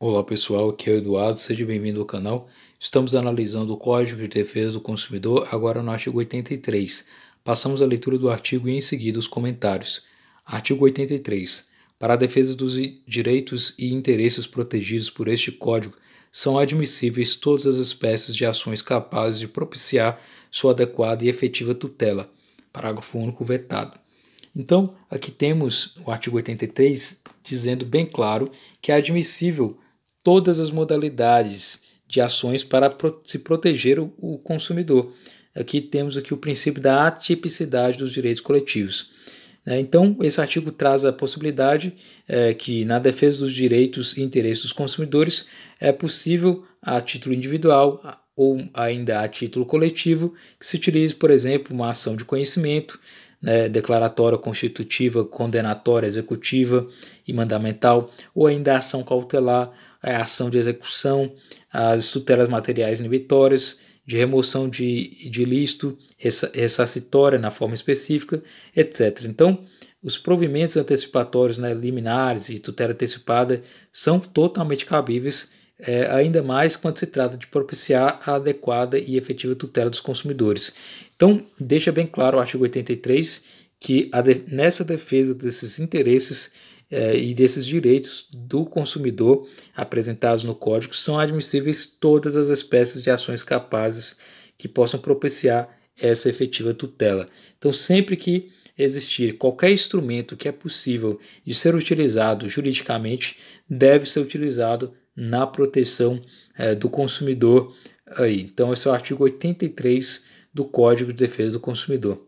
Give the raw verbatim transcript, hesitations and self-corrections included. Olá pessoal, aqui é o Eduardo, seja bem-vindo ao canal. Estamos analisando o Código de Defesa do Consumidor, agora no artigo oitenta e três. Passamos a leitura do artigo e em seguida os comentários. Artigo oitenta e três. Para a defesa dos direitos e interesses protegidos por este Código, são admissíveis todas as espécies de ações capazes de propiciar sua adequada e efetiva tutela. Parágrafo único vetado. Então, aqui temos o artigo oitenta e três dizendo bem claro que é admissível todas as modalidades de ações para se proteger o consumidor. Aqui temos aqui o princípio da atipicidade dos direitos coletivos. Então, esse artigo traz a possibilidade é, que, na defesa dos direitos e interesses dos consumidores, é possível, a título individual ou ainda a título coletivo, que se utilize, por exemplo, uma ação de conhecimento, né, declaratória, constitutiva, condenatória, executiva e mandamental, ou ainda a ação cautelar, a ação de execução, as tutelas materiais inibitórias, de remoção de, de ilícito, ressarcitória na forma específica, etcétera. Então, os provimentos antecipatórios, né, liminares e tutela antecipada são totalmente cabíveis, é, ainda mais quando se trata de propiciar a adequada e efetiva tutela dos consumidores. Então, deixa bem claro o artigo oitenta e três que a de, nessa defesa desses interesses é, e desses direitos do consumidor apresentados no Código são admissíveis todas as espécies de ações capazes que possam propiciar essa efetiva tutela. Então, sempre que existir qualquer instrumento que é possível de ser utilizado juridicamente, deve ser utilizado na proteção é, do consumidor. Aí. Então, esse é o artigo oitenta e três do Código de Defesa do Consumidor.